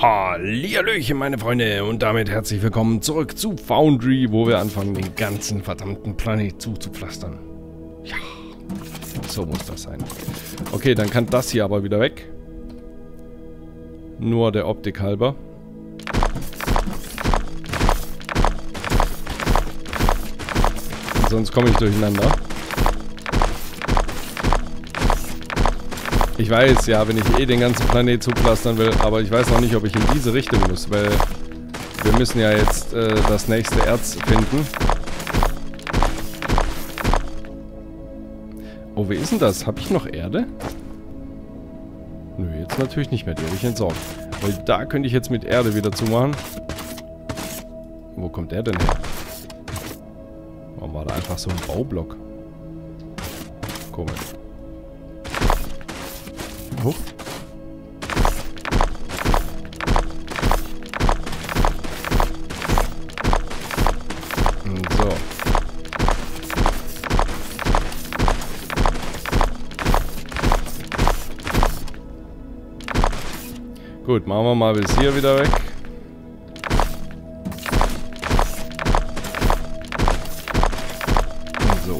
Hallihallöchen, meine Freunde, und damit herzlich willkommen zurück zu Foundry, wo wir anfangen, den ganzen verdammten Planet zuzupflastern. Ja, so muss das sein. Okay, dann kann das hier aber wieder weg. Nur der Optik halber. Sonst komme ich durcheinander. Ich weiß ja, wenn ich eh den ganzen Planet zupflastern will, aber ich weiß noch nicht, ob ich in diese Richtung muss, weil wir müssen ja jetzt das nächste Erz finden. Oh, wie ist denn das? Habe ich noch Erde? Nö, jetzt natürlich nicht mehr, die habe ich entsorgt. Weil da könnte ich jetzt mit Erde wieder zumachen. Wo kommt der denn her? Warum war da einfach so ein Baublock? Komisch. Hoch. So. Gut, machen wir mal bis hier wieder weg. So.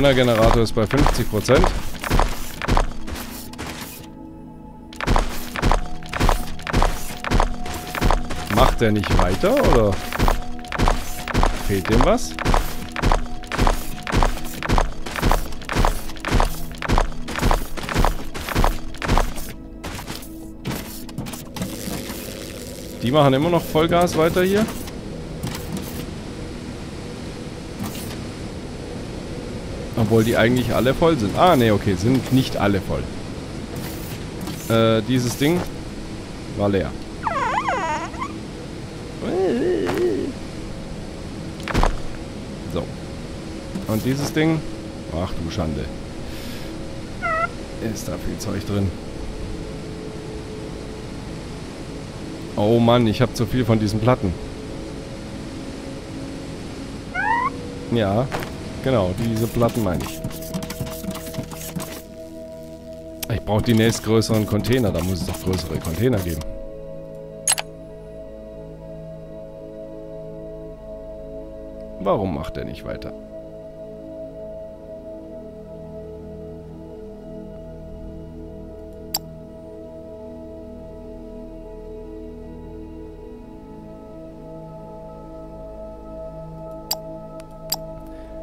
Der Generator ist bei 50%. Macht der nicht weiter oder fehlt dem was? Die machen immer noch Vollgas weiter hier. Obwohl die eigentlich alle voll sind. Ah, ne, okay, sind nicht alle voll. Dieses Ding war leer. So. Und dieses Ding? Ach du Schande. Ist da viel Zeug drin. Oh Mann, ich habe zu viel von diesen Platten. Ja. Genau, diese Platten meine ich. Ich brauche die nächstgrößeren Container. Da muss es doch größere Container geben. Warum macht er nicht weiter?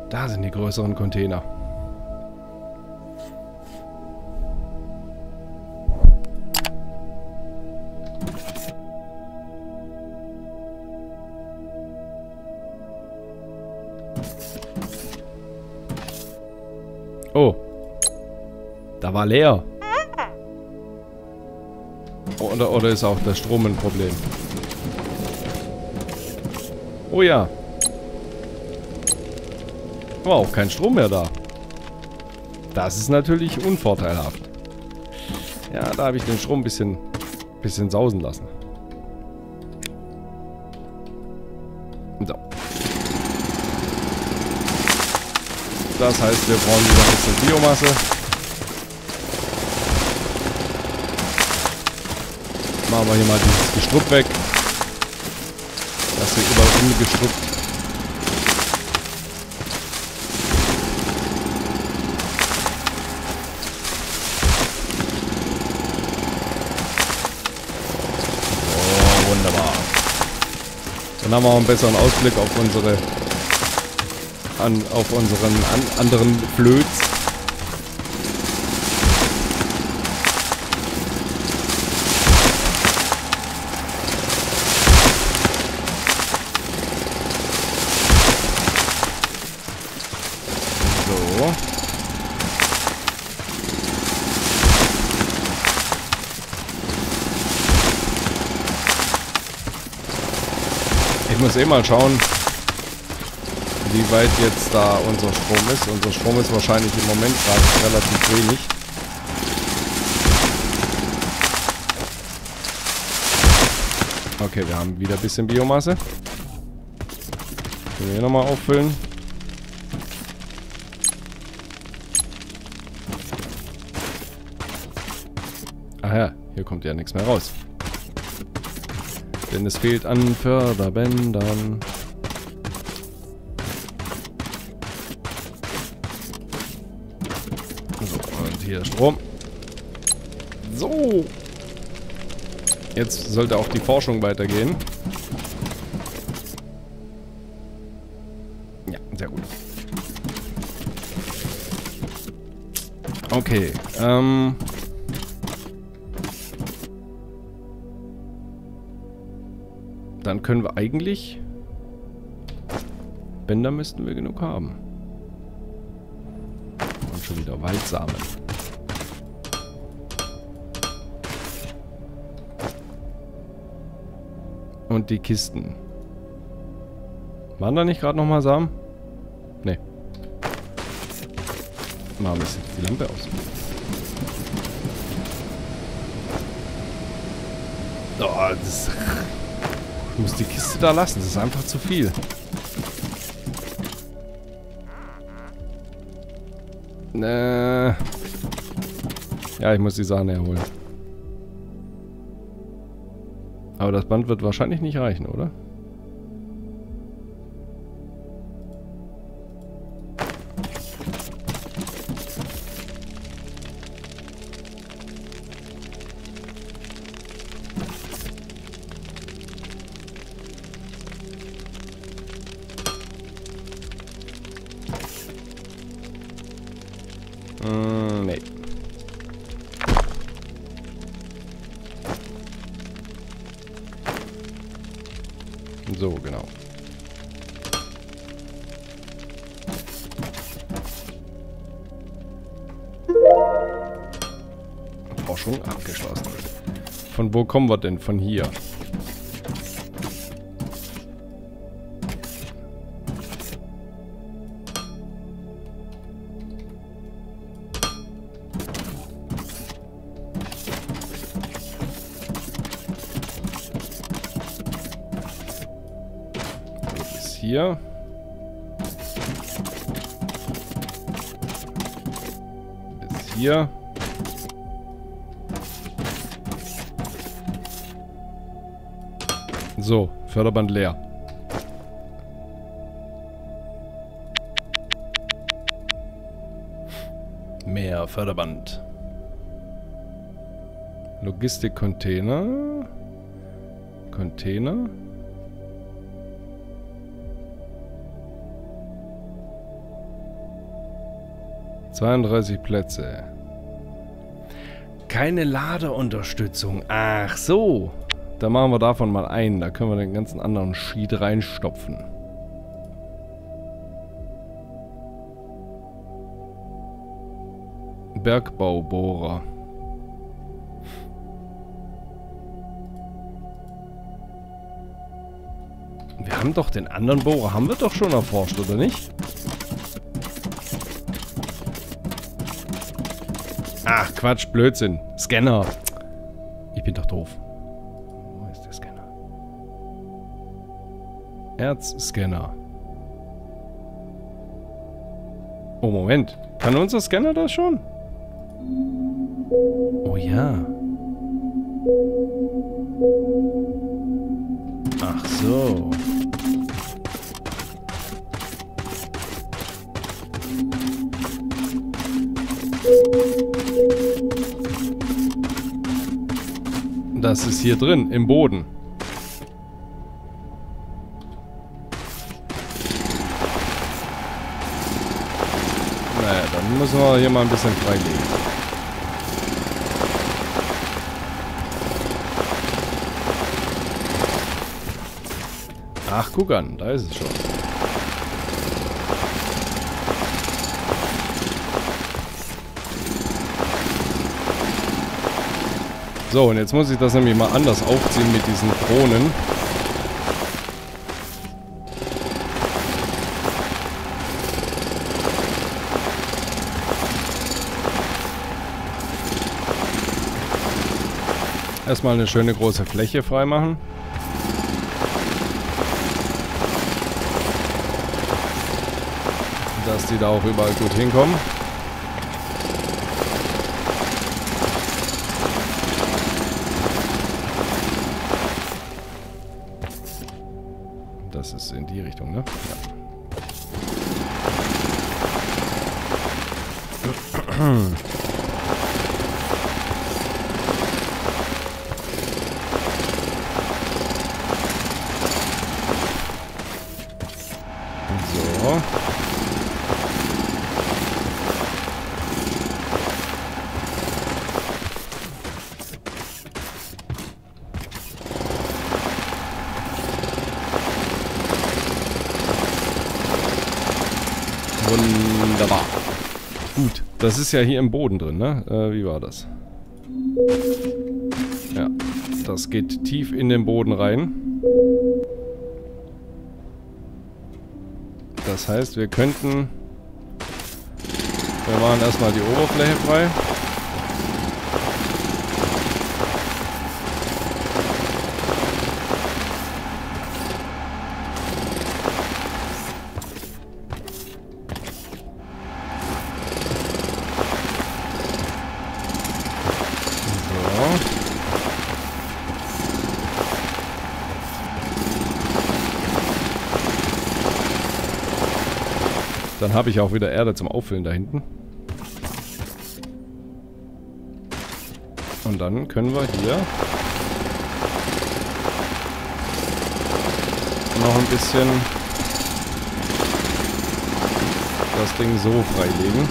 Da sind die größeren Container. Oh. Da war leer. Oder ist auch der Strom ein Problem? Oh ja. War auch kein Strom mehr da. Das ist natürlich unvorteilhaft. Ja, da habe ich den Strom ein bisschen sausen lassen. So. Das heißt, wir brauchen wieder ein bisschen Biomasse. Machen wir hier mal dieses Gestrüpp weg. Das hier überall umgestrüppt. Dann haben wir auch einen besseren Ausblick auf unseren anderen Flöz. So. Ich muss eh mal schauen, wie weit jetzt da unser Strom ist. Unser Strom ist wahrscheinlich im Moment gerade relativ wenig. Okay, wir haben wieder ein bisschen Biomasse. Können wir hier nochmal auffüllen. Ach ja, hier kommt ja nichts mehr raus. Denn es fehlt an Förderbändern. So, und hier Strom. So. Jetzt sollte auch die Forschung weitergehen. Ja, sehr gut. Okay, dann können wir eigentlich... Bänder müssten wir genug haben. Und schon wieder Waldsamen. Und die Kisten. Waren da nicht gerade nochmal Samen? Nee. Machen wir jetzt die Lampe aus. Oh, das... Ich muss die Kiste da lassen, das ist einfach zu viel. Ja, ich muss die Sahne erholen. Aber das Band wird wahrscheinlich nicht reichen, oder? Nee. So, genau. Forschung abgeschlossen. Von wo kommen wir denn? Von hier. Hier. Bis hier. So, Förderband leer. Mehr Förderband. Logistikcontainer. Container. Container. 32 Plätze. Keine Ladeunterstützung. Ach so. Da machen wir davon mal einen. Da können wir den ganzen anderen Schied reinstopfen. Bergbaubohrer. Wir haben doch den anderen Bohrer. Haben wir doch schon erforscht, oder nicht? Ach, Quatsch, Blödsinn. Scanner. Ich bin doch doof. Wo ist der Scanner? Erzscanner. Oh, Moment. Kann unser Scanner das schon? Oh ja. Ach so. Das ist hier drin, im Boden. Naja, dann müssen wir hier mal ein bisschen freilegen. Ach, guck an, da ist es schon. So, und jetzt muss ich das nämlich mal anders aufziehen mit diesen Kronen. Erstmal eine schöne große Fläche freimachen. Dass die da auch überall gut hinkommen. die Richtung, ne? Ja. Wunderbar. Gut, das ist ja hier im Boden drin, ne? Wie war das? Ja, das geht tief in den Boden rein. Das heißt, wir könnten... Wir machen erstmal die Oberfläche frei. Dann habe ich auch wieder Erde zum Auffüllen da hinten. Und dann können wir hier noch ein bisschen das Ding so freilegen.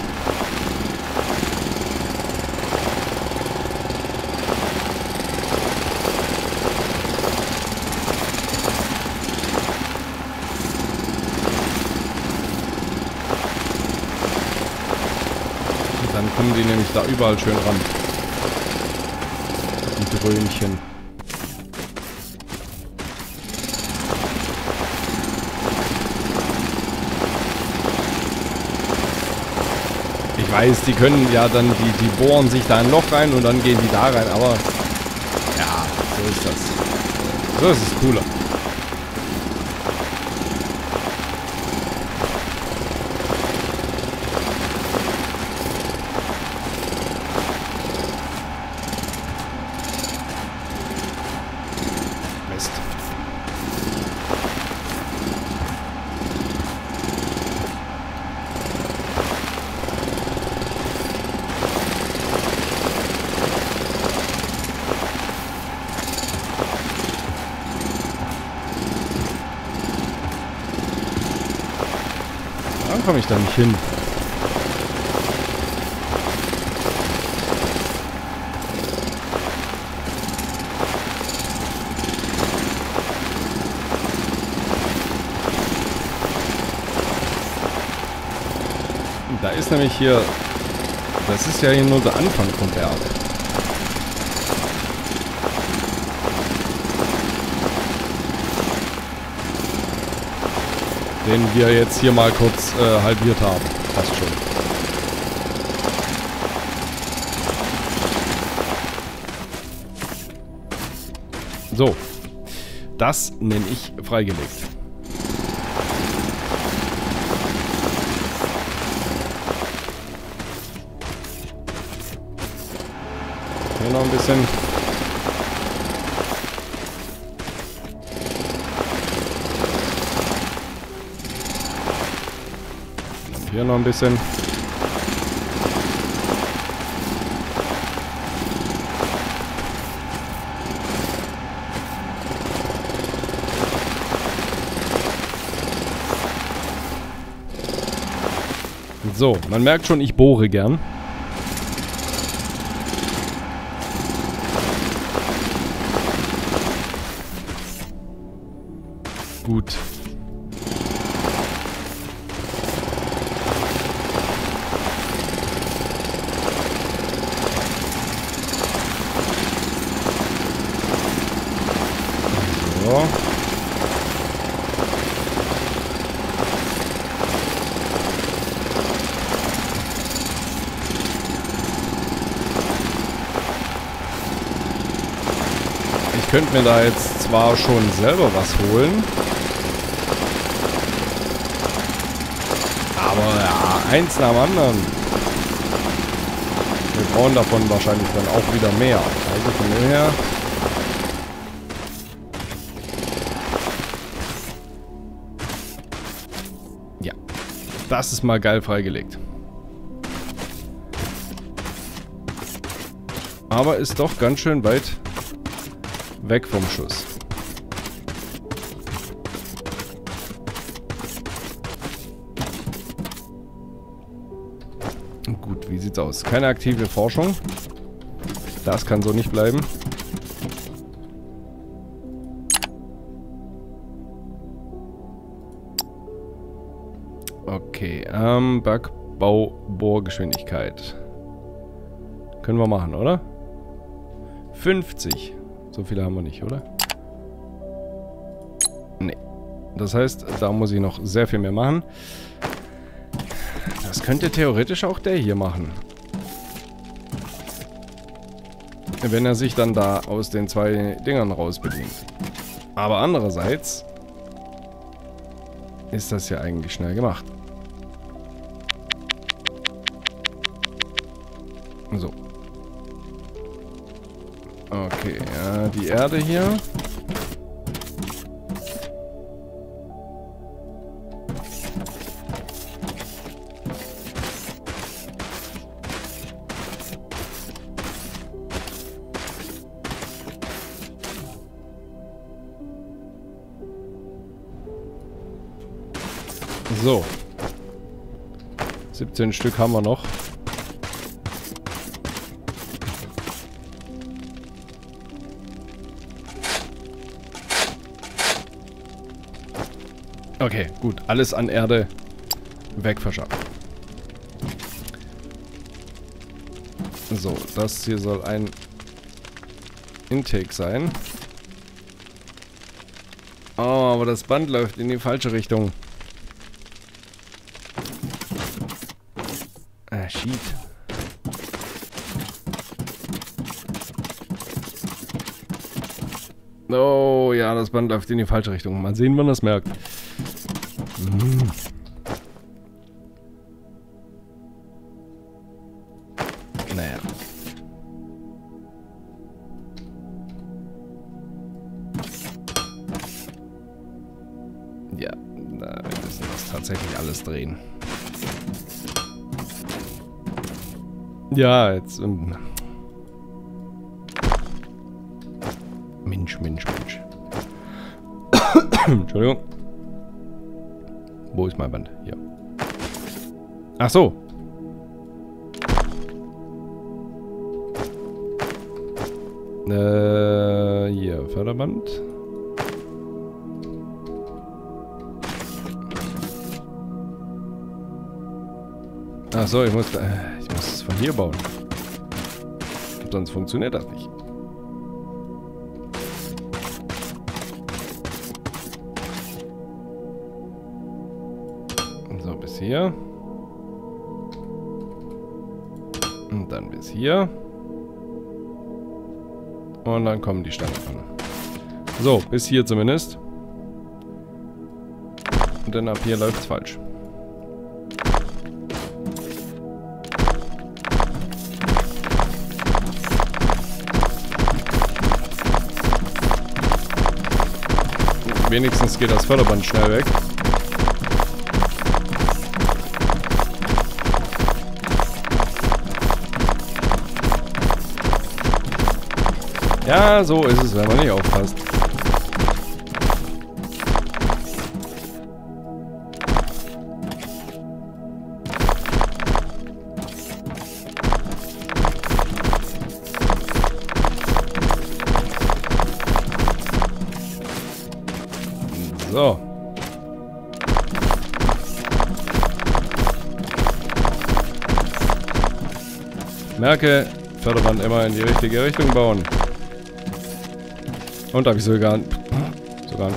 Dann kommen die nämlich da überall schön ran. Die Dröhnchen. Ich weiß, die können ja dann, die bohren sich da ein Loch rein und dann gehen die da rein, aber ja, so ist das. So ist es cooler. Komme ich da nicht hin. Da ist nämlich hier, das ist ja hier nur der Anfang vom Berg. Den wir jetzt hier mal kurz halbiert haben. Passt schon. So. Das nenne ich freigelegt. Hier noch ein bisschen... Hier noch ein bisschen. So, man merkt schon, ich bohre gern. Gut. Ich könnte mir da jetzt zwar schon selber was holen, aber ja, eins nach dem anderen. Wir brauchen davon wahrscheinlich dann auch wieder mehr. Also von dem her... Das ist mal geil freigelegt. Aber ist doch ganz schön weit weg vom Schuss. Gut, wie sieht's aus? Keine aktive Forschung. Das kann so nicht bleiben. Okay, Bergbau, Bohrgeschwindigkeit. Können wir machen, oder? 50. So viele haben wir nicht, oder? Nee. Das heißt, da muss ich noch sehr viel mehr machen. Das könnte theoretisch auch der hier machen. Wenn er sich dann da aus den zwei Dingern raus bedient. Aber andererseits ist das ja eigentlich schnell gemacht. So. Okay, ja, die Erde hier. So. 17 Stück haben wir noch. Okay, gut. Alles an Erde wegverschafft. So, das hier soll ein Intake sein. Oh, aber das Band läuft in die falsche Richtung. Ah, shit. Oh, ja, das Band läuft in die falsche Richtung. Mal sehen, wann das merkt. Naja. Ja, na, wir müssen das tatsächlich alles drehen. Ja, jetzt... Mensch, Mensch, Mensch. Entschuldigung. Wo ist mein Band? Hier. Ach so. Hier, Förderband. Ach so, ich muss es von hier bauen. Sonst funktioniert das nicht. Hier. Und dann bis hier. Und dann kommen die Stangen. So, bis hier zumindest. Und dann ab hier läuft es falsch. Wenigstens geht das Förderband schnell weg. Ja, so ist es, wenn man nicht aufpasst. So. Merke, Förderband immer in die richtige Richtung bauen. Und da habe ich sogar einen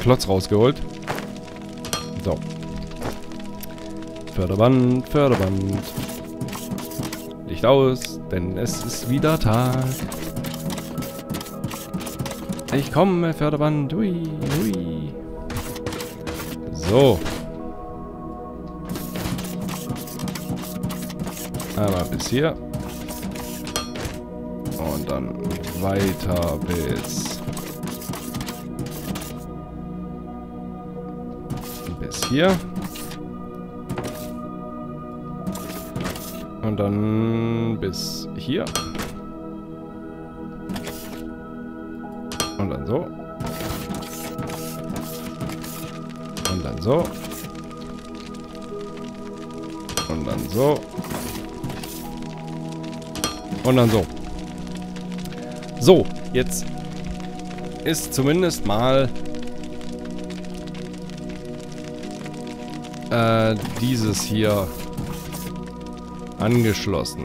Klotz rausgeholt. So. Förderband, Förderband. Licht aus, denn es ist wieder Tag. Ich komme, Förderband. Hui, hui. So. Einmal bis hier. Und dann weiter bis... hier. Und dann bis hier. Und dann so. Und dann so. Und dann so. Und dann so. So, jetzt ist zumindest mal dieses hier angeschlossen.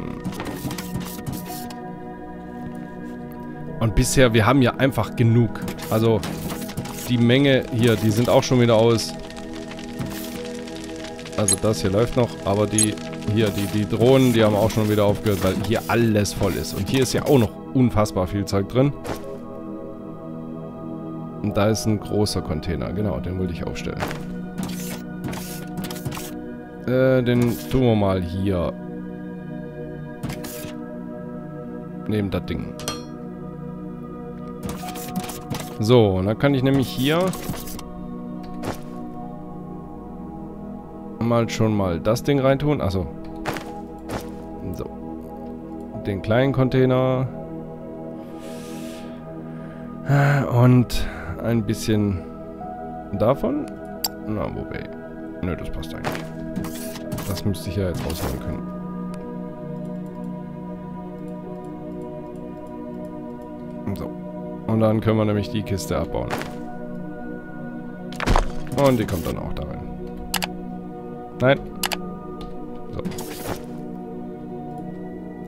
Und bisher, wir haben ja einfach genug. Also die Menge hier, die sind auch schon wieder aus. Also das hier läuft noch, aber die hier, die Drohnen, die haben auch schon wieder aufgehört, weil hier alles voll ist. Und hier ist ja auch noch unfassbar viel Zeug drin. Und da ist ein großer Container. Genau, den wollte ich aufstellen. Den tun wir mal hier. Neben das Ding. So, und dann kann ich nämlich hier mal schon mal das Ding reintun. Achso. So. Den kleinen Container. Und ein bisschen davon. Na, wobei. Nö, das passt eigentlich. Das müsste ich ja jetzt rausholen können. So. Und dann können wir nämlich die Kiste abbauen. Und die kommt dann auch da rein. Nein. So.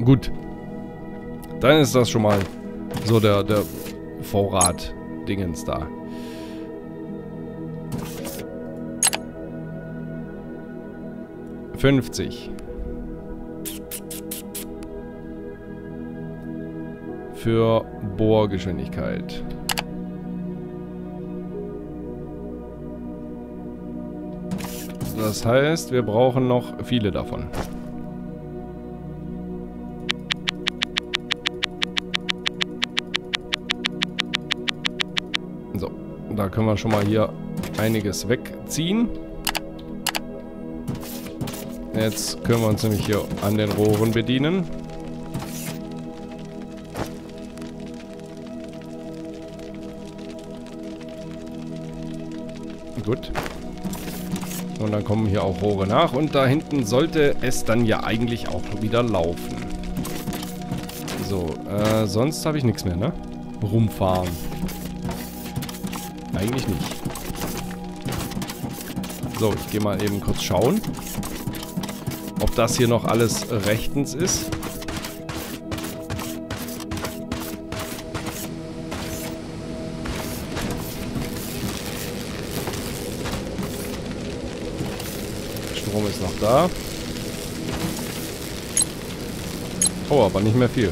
Gut. Dann ist das schon mal so der Vorrat-Dingens da. Für Bohrgeschwindigkeit. Das heißt, wir brauchen noch viele davon. So, da können wir schon mal hier einiges wegziehen. Jetzt können wir uns nämlich hier an den Rohren bedienen. Gut. Und dann kommen hier auch Rohre nach. Und da hinten sollte es dann ja eigentlich auch wieder laufen. So, sonst habe ich nichts mehr, ne? Rumfahren. Eigentlich nicht. So, ich gehe mal eben kurz schauen, ob das hier noch alles rechtens ist. Strom ist noch da. Oh, aber nicht mehr viel.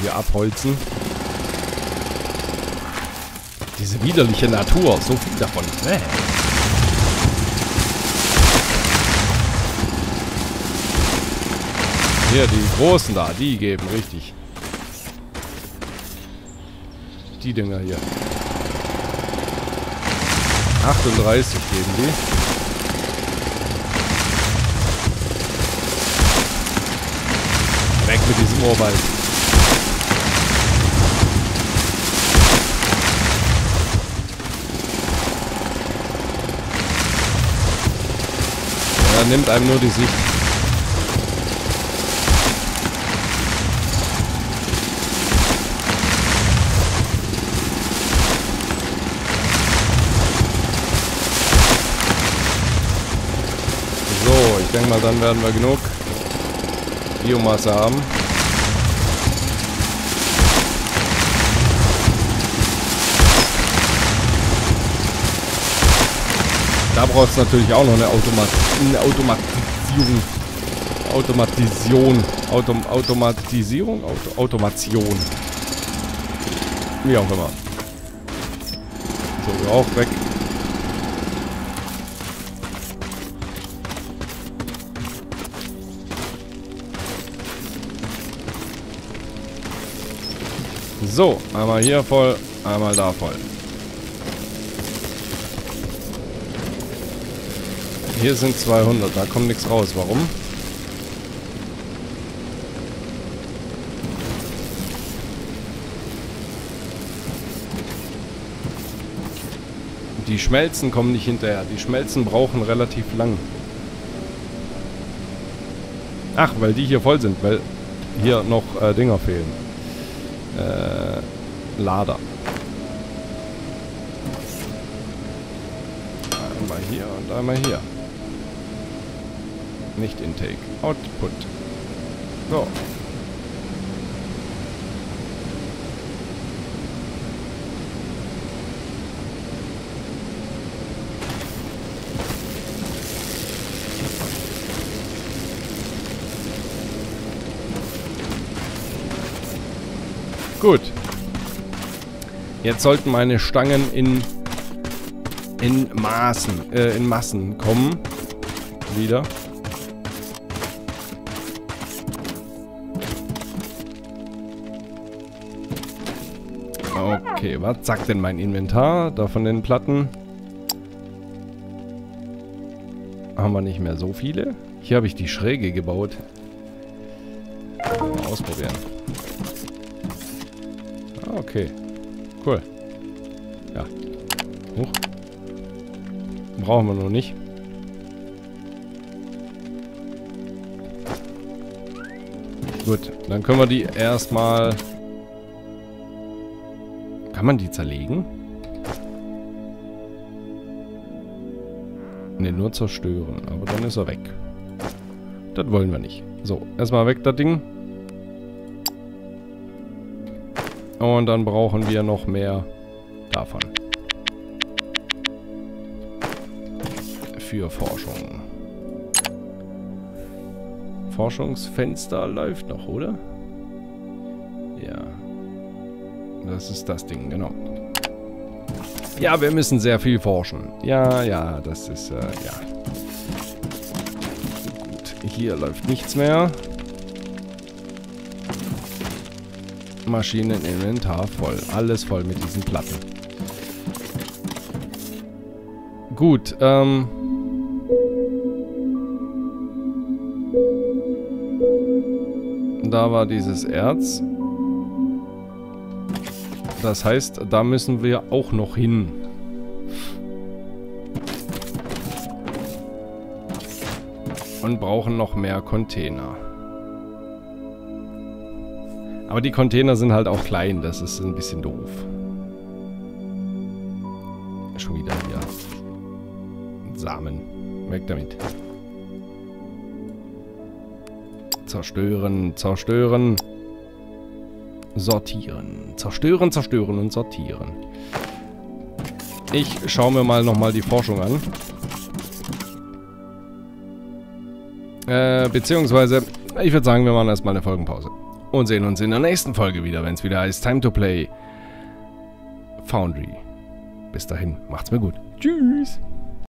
Hier abholzen. Diese widerliche Natur, so viel davon. Bäh. Hier, die Großen da, die geben richtig. Die Dinger hier. 38 geben die. Weg mit diesem Urwald. Nimmt einem nur die Sicht. So, ich denke mal, dann werden wir genug Biomasse haben. Da braucht es natürlich auch noch eine Automation. Wie auch immer. So, auch weg. So, einmal hier voll, einmal da voll. Hier sind 200, da kommt nichts raus. Warum? Die Schmelzen kommen nicht hinterher. Die Schmelzen brauchen relativ lang. Ach, weil die hier voll sind, weil hier noch Dinger fehlen. Lader. Einmal hier und einmal hier. Nicht Intake, Output. So. Gut. Jetzt sollten meine Stangen in Massen kommen. Wieder. Okay, was sagt denn mein Inventar da von den Platten? Haben wir nicht mehr so viele? Hier habe ich die Schräge gebaut. Mal ausprobieren. Okay, cool. Ja. Hoch. Brauchen wir noch nicht. Gut, dann können wir die erstmal... Kann man die zerlegen? Ne, nur zerstören. Aber dann ist er weg. Das wollen wir nicht. So, erstmal weg das Ding. Und dann brauchen wir noch mehr davon. Für Forschung. Forschungsfenster läuft noch, oder? Ja. Das ist das Ding, genau. Ja, wir müssen sehr viel forschen. Ja, ja, das ist, ja. Gut, hier läuft nichts mehr. Maschineninventar voll. Alles voll mit diesen Platten. Gut, da war dieses Erz. Das heißt, da müssen wir auch noch hin. Und brauchen noch mehr Container. Aber die Container sind halt auch klein, das ist ein bisschen doof. Schon wieder hier. Samen. Weg damit. Zerstören, zerstören. Sortieren. Zerstören, zerstören und sortieren. Ich schaue mir mal nochmal die Forschung an. Beziehungsweise, ich würde sagen, wir machen erstmal eine Folgenpause. Und sehen uns in der nächsten Folge wieder, wenn es wieder heißt Time to Play Foundry. Bis dahin, macht's mir gut. Tschüss.